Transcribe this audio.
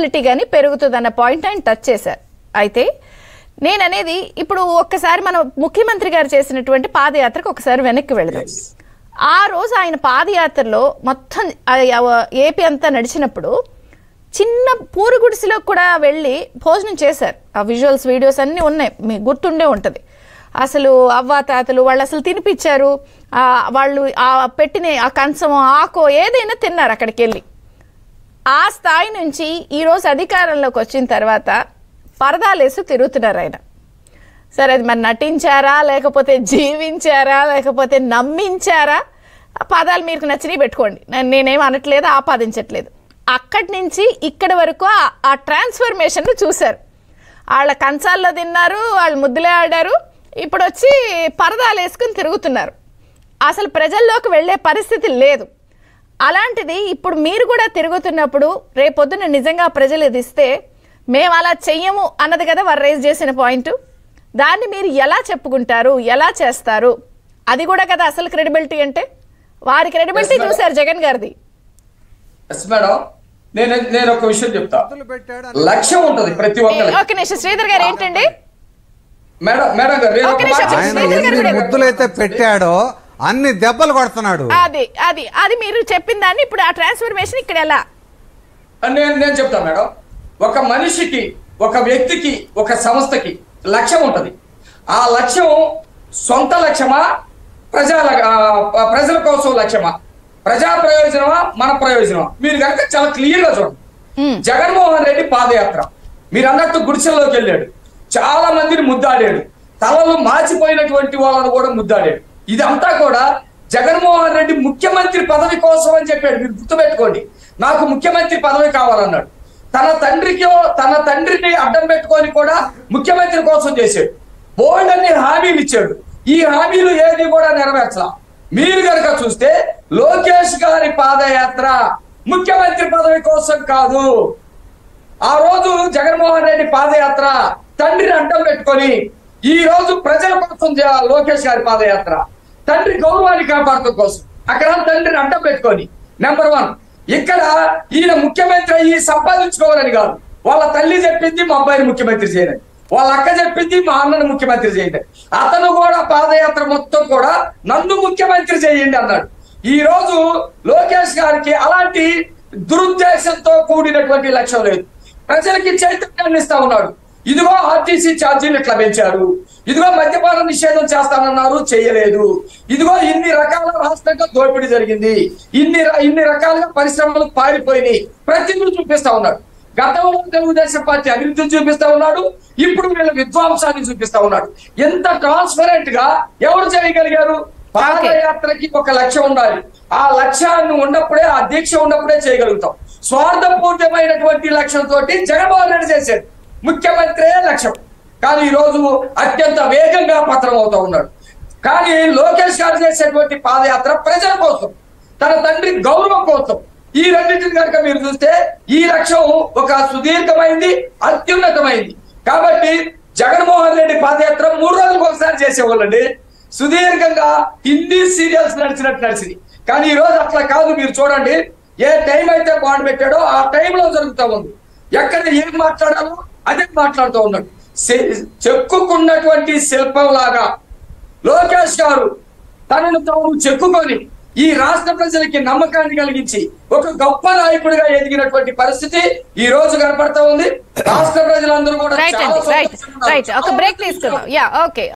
Probability గాని పెరుగుతదన్న point ఆయన touch చేశారు. అయితే నేను అనేది ఇప్పుడు ఒక్కసారి మన ముఖ్యమంత్రి గారు చేసినటువంటి పాదయాత్రకు ఒకసారి వెనక్కి వెళ్దాం. ఆ రోజు ఆయన పాదయాత్రలో మొత్తం ఏపీ అంతా నడిచినప్పుడు చిన్న పూరుగుడిసెలో కూడా వెళ్ళి భోజనం చేశారు. ఆ విజువల్స్ వీడియోస్ అన్నీ ఉన్నాయి, మీకు గుర్తుండే ఉంటుంది. అసలు అవ్వాతాతలు వాళ్ళు అసలు తినిపించారు, వాళ్ళు ఆ పెట్టిన ఆ కంచం ఆకో ఏదైనా తిన్నారు అక్కడికి వెళ్ళి. ఆ స్థాయి నుంచి ఈరోజు అధికారంలోకి వచ్చిన తర్వాత పరదాలేసు తిరుగుతున్నారు ఆయన. సరే అది మరి నటించారా లేకపోతే జీవించారా లేకపోతే నమ్మించారా, పదాలు మీకు నచ్చినవి పెట్టుకోండి, నేనేం అనట్లేదు ఆపాదించట్లేదు. అక్కడి నుంచి ఇక్కడి వరకు ఆ ట్రాన్స్ఫర్మేషన్ను చూశారు. వాళ్ళ కంచాల్లో తిన్నారు, వాళ్ళు ముద్దులే ఆడారు, ఇప్పుడు వచ్చి పరదాలు వేసుకుని తిరుగుతున్నారు. అసలు ప్రజల్లోకి వెళ్ళే పరిస్థితి లేదు. అలాంటిది ఇప్పుడు మీరు కూడా తిరుగుతున్నప్పుడు రేపొద్దున నిజంగా ప్రజలు ఇది ఇస్తే మేము అలా చెయ్యము అన్నది కదా వారు రైజ్ చేసిన పాయింట్. దాన్ని మీరు ఎలా చెప్పుకుంటారు, ఎలా చేస్తారు? అది కూడా కదా అసలు క్రెడిబిలిటీ అంటే. వారి క్రెడిబిలిటీ చూసారు జగన్ గారిది. నేను ఒక విషయం చెప్తా, లక్ష్యం ఉంటుంది ప్రతి ఒక్కరికి. ఓకే నిశ్చయ శ్రీధర్ గారు ఏంటండి? మేడం ముద్దులైతే పెట్టాడో అన్ని దెబ్బలు కొడుతున్నాడు. అది అది అది మీరు చెప్పిన దాన్ని ఇప్పుడు ఆ ట్రాన్స్ఫర్మేషన్ ఇక్కడ ఎలా నేను చెప్తాను మేడం. ఒక మనిషికి, ఒక వ్యక్తికి, ఒక సంస్థకి లక్ష్యం ఉంటుంది. ఆ లక్ష్యం సొంత లక్ష్యమా, ప్రజల కోసం లక్ష్యమా, ప్రజా ప్రయోజనమా, మన ప్రయోజనమా? మీరు కనుక చాలా క్లియర్ గా చూడండి. జగన్మోహన్ రెడ్డి పాదయాత్ర మీరు అన్నట్టు గుడిసెల్లోకి వెళ్ళాడు, చాలా మందిని ముద్దాడాడు, తలలు మార్చిపోయినటువంటి వాళ్ళను కూడా ముద్దాడాడు. ఇదంతా కూడా జగన్మోహన్ రెడ్డి ముఖ్యమంత్రి పదవి కోసం అని చెప్పాడు. మీరు గుర్తుపెట్టుకోండి, నాకు ముఖ్యమంత్రి పదవి కావాలన్నాడు. తన తండ్రిని అడ్డం పెట్టుకొని కూడా ముఖ్యమంత్రి కోసం చేశాడు. బోల్డ్ అన్ని హామీలు ఇచ్చాడు, ఈ హామీలు ఏది కూడా నెరవేర్చాల. మీరు కనుక చూస్తే లోకేష్ గారి పాదయాత్ర ముఖ్యమంత్రి పదవి కోసం కాదు. ఆ రోజు జగన్మోహన్ రెడ్డి పాదయాత్ర తండ్రిని అడ్డం పెట్టుకొని, ఈ రోజు ప్రజల కోసం లోకేష్ గారి పాదయాత్ర తండ్రి గౌరవాన్ని కాపాడటం కోసం, అక్కడ తండ్రిని అడ్డం పెట్టుకొని. నెంబర్ 1, ఇక్కడ ఈయన ముఖ్యమంత్రి అయ్యి సంపాదించుకోవాలని కాదు. వాళ్ళ తల్లి చెప్పింది మా అబ్బాయిని ముఖ్యమంత్రి చేయడానికి, వాళ్ళ అక్క చెప్పింది మా అన్నను ముఖ్యమంత్రి చేయండి, అతను కూడా పాదయాత్ర మొత్తం కూడా నన్ను ముఖ్యమంత్రి చేయండి అన్నాడు. ఈ రోజు లోకేష్ గారికి అలాంటి దురుద్దేశంతో కూడినటువంటి లక్ష్యం లేదు. ప్రజలకి చైతన్యాన్ని ఇస్తా ఉన్నాడు. ఇదిగో ఆర్టీసీ ఛార్జీలు ఇట్లా పెంచారు, ఇదిగో మద్యపాన నిషేధం చేస్తానన్నారు, చేయలేదు, ఇదిగో ఇన్ని రకాల రాష్ట్రంగా దోపిడీ జరిగింది, ఇన్ని రకాలుగా పరిశ్రమలు పారిపోయినాయి, ప్రతిదీ చూపిస్తా ఉన్నాడు. గతంలో తెలుగుదేశం పార్టీ అభివృద్ధిని చూపిస్తా ఉన్నాడు, ఇప్పుడు వీళ్ళ విధ్వంసాన్ని చూపిస్తా ఉన్నాడు. ఎంత ట్రాన్స్పరెంట్ గా ఎవరు చేయగలిగారు? పాదయాత్రకి ఒక లక్ష్యం ఉండాలి. ఆ లక్ష్యాన్ని ఉన్నప్పుడే, ఆ దీక్ష ఉన్నప్పుడే చేయగలుగుతాం. స్వార్థపూరితమైనటువంటి లక్ష్యంతో జగన్మోహన్ రెడ్డి చేశారు, ముఖ్యమంత్రి లక్ష్యం. కానీ ఈ రోజు అత్యంత వేగంగా పతనం అవుతా ఉన్నాడు. కానీ లోకేష్ గారు చేసేటువంటి పాదయాత్ర ప్రజల కోసం, తన తండ్రి గౌరవం కోసం, ఈ రెండింటిని కనుక మీరు చూస్తే ఈ లక్ష్యం ఒక సుదీర్ఘమైంది, అత్యున్నతమైంది. కాబట్టి జగన్మోహన్ రెడ్డి పాదయాత్ర 3 రోజులకు ఒకసారి చేసేవాళ్ళండి, సుదీర్ఘంగా హిందీ సీరియల్స్ నడిచినట్టు నడిచింది. కానీ ఈ రోజు అట్లా కాదు. మీరు చూడండి, ఏ టైం అయితే బాండ్ పెట్టాడో ఆ టైంలో జరుగుతూ ఉంది. ఎక్కడ ఏం మాట్లాడాలో అదే మాట్లాడుతూ ఉన్నాడు. చెక్కుకున్నటువంటి శిల్పం లాగా లోకేష్ గారు తనను తాను చెక్కుకొని ఈ రాష్ట్ర ప్రజలకి నమ్మకాన్ని కలిగించి ఒక గొప్ప నాయకుడిగా ఎదిగినటువంటి పరిస్థితి ఈ రోజు కనపడతా ఉంది. రాష్ట్ర ప్రజలందరూ కూడా